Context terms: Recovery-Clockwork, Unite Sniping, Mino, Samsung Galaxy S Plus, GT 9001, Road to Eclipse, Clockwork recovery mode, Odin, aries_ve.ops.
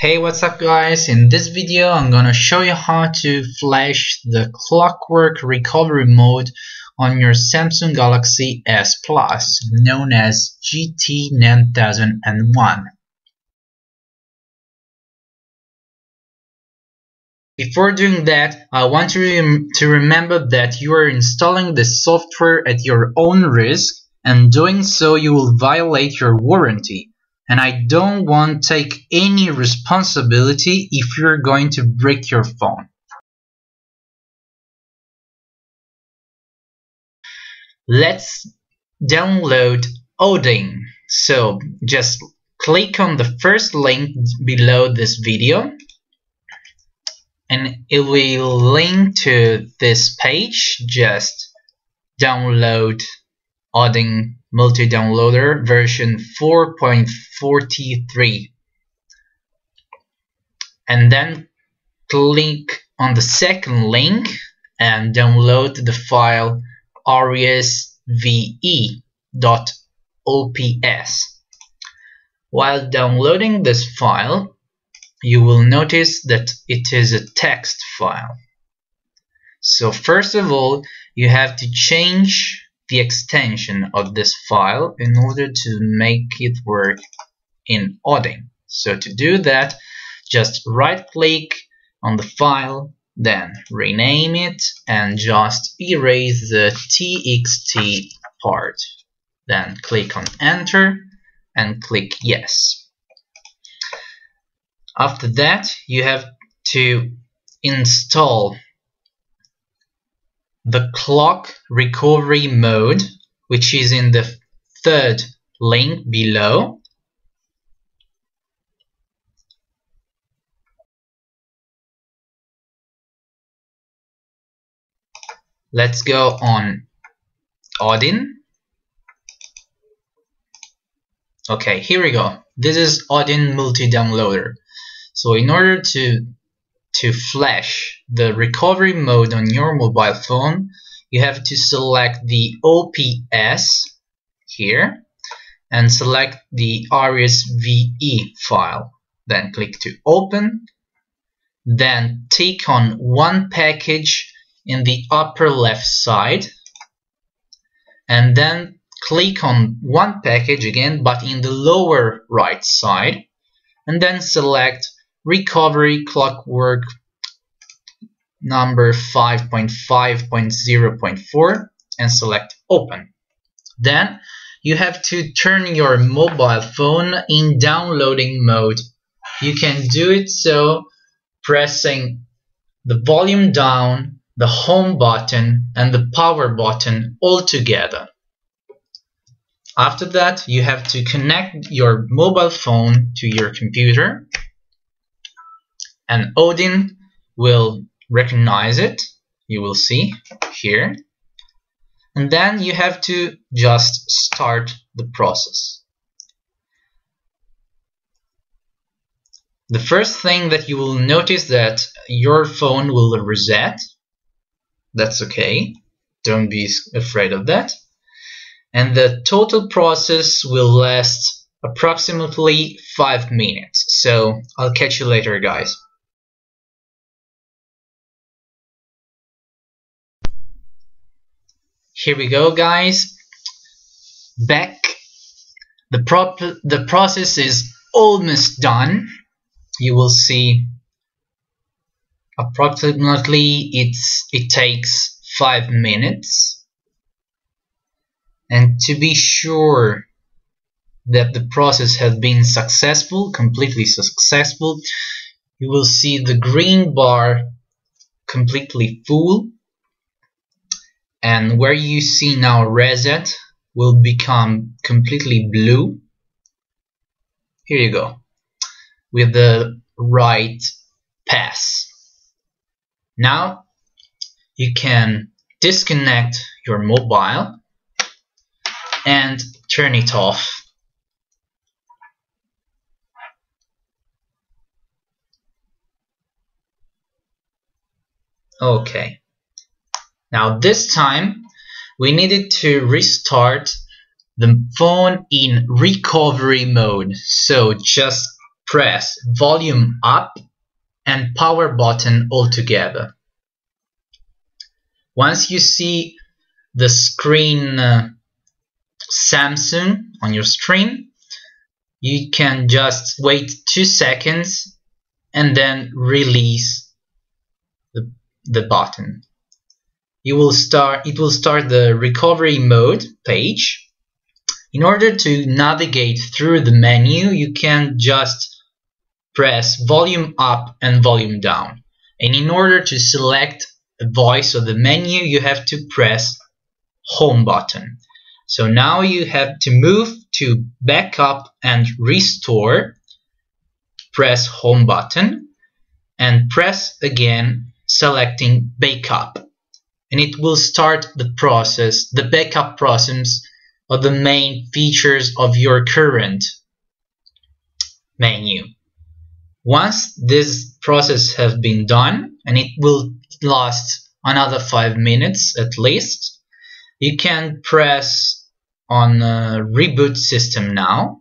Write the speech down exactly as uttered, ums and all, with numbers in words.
Hey, what's up guys? In this video I'm gonna show you how to flash the Clockwork recovery mode on your Samsung Galaxy S Plus, known as G T nine thousand one. Before doing that, I want you to, rem to remember that you are installing the software at your own risk, and doing so you will violate your warranty. And I don't want to take any responsibility if you're going to break your phone. Let's download Odin. So just click on the first link below this video, and it will link to this page. Just download Odin multi-downloader version four point forty-three, and then click on the second link and download the file aries_ve.ops. While downloading this file, you will notice that it is a text file. So first of all, you have to change the extension of this file in order to make it work in Odin. So to do that, just right click on the file, then rename it and just erase the T X T part. Then click on enter and click yes. After that, you have to install the clock recovery mode, which is in the third link below. Let's go on Odin. Okay, here we go. This is Odin multi-downloader. So in order to To flash the recovery mode on your mobile phone, you have to select the O P S here and select the aries_ve file. Then click to open, then tick on one package in the upper left side, and then click on one package again but in the lower right side, and then select recovery clockwork number five point five point zero point four and select open. Then you have to turn your mobile phone in downloading mode. You can do it so pressing the volume down, the home button and the power button all together. After that, you have to connect your mobile phone to your computer, and Odin will recognize it, you will see here. And then you have to just start the process. The first thing that you will notice that your phone will reset. That's okay, don't be afraid of that. And the total process will last approximately five minutes. So I'll catch you later, guys. Here we go, guys. Back. The prop the process is almost done. You will see approximately it's it takes five minutes. And to be sure that the process has been successful, completely successful, you will see the green bar completely full. And where you see now reset will become completely blue. Here you go, with the right pass. Now you can disconnect your mobile and turn it off. Okay. Now this time we needed to restart the phone in recovery mode, so just press volume up and power button all together. Once you see the screen uh, Samsung on your screen, you can just wait two seconds and then release the, the button. You will start, it will start the recovery mode page. In order to navigate through the menu, you can just press volume up and volume down. And in order to select the voice of the menu, you have to press home button. So now you have to move to backup and restore, press home button, and press again, selecting backup. And it will start the process, the backup process, or the main features of your current menu. Once this process has been done, and it will last another five minutes at least, you can press on uh, reboot system now,